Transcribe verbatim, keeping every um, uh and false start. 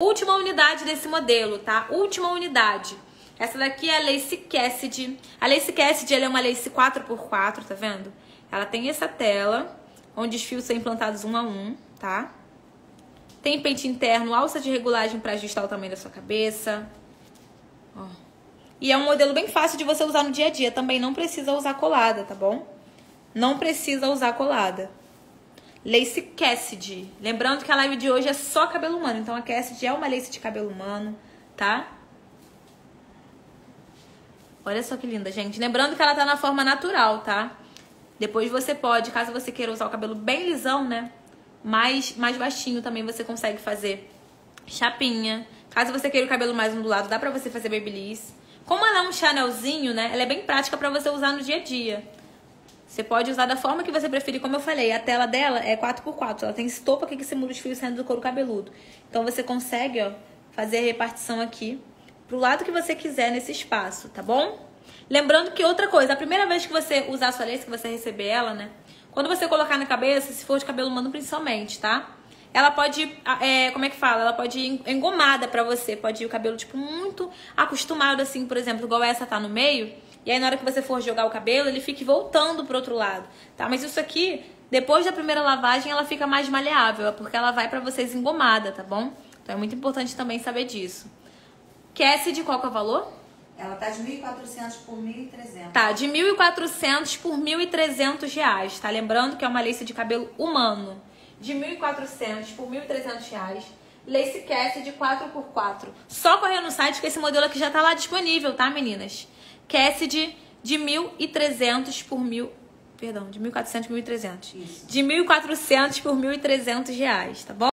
Última unidade desse modelo, tá? Última unidade. Essa daqui é a Lace Cassidy. A Lace Cassidy, ela é uma lace quatro por quatro, tá vendo? Ela tem essa tela, onde os fios são implantados um a um, tá? Tem pente interno, alça de regulagem pra ajustar o tamanho da sua cabeça. Ó. E é um modelo bem fácil de você usar no dia a dia. Também não precisa usar colada, tá bom? Não precisa usar colada. Lace Cassidy. Lembrando que a live de hoje é só cabelo humano. Então, a Cassidy é uma lace de cabelo humano, tá? Olha só que linda, gente. Lembrando que ela tá na forma natural, tá? Depois você pode, caso você queira usar o cabelo bem lisão, né? Mais, mais baixinho também você consegue fazer chapinha. Caso você queira o cabelo mais ondulado, dá pra você fazer babyliss. Como ela é um chanelzinho, né? Ela é bem prática pra você usar no dia a dia. Você pode usar da forma que você preferir, como eu falei. A tela dela é quatro por quatro. Ela tem estopa aqui que simula os fios saindo do couro cabeludo. Então, você consegue, ó, fazer a repartição aqui pro lado que você quiser nesse espaço, tá bom? Lembrando que outra coisa, a primeira vez que você usar a sua lace, que você receber ela, né? Quando você colocar na cabeça, se for de cabelo humano principalmente, tá? Ela pode, é, como é que fala? Ela pode ir engomada pra você. Pode ir o cabelo, tipo, muito acostumado, assim, por exemplo, igual essa tá no meio. E aí, na hora que você for jogar o cabelo, ele fica voltando pro outro lado, tá? Mas isso aqui, depois da primeira lavagem, ela fica mais maleável, porque ela vai pra vocês engomada, tá bom? Então, é muito importante também saber disso. Cassidy, qual que é o valor? Ela tá de mil e quatrocentos reais por mil e trezentos reais. Tá, de mil e quatrocentos reais por mil e trezentos reais, tá? Lembrando que é uma lace de cabelo humano. De mil e quatrocentos reais por mil e trezentos reais. Lace Cassidy quatro por quatro. Só correr no site que esse modelo aqui já tá lá disponível, tá, meninas? Cassidy de mil e trezentos por mil... Perdão, de mil e quatrocentos por mil e trezentos. De mil e quatrocentos por mil e trezentos reais, tá bom?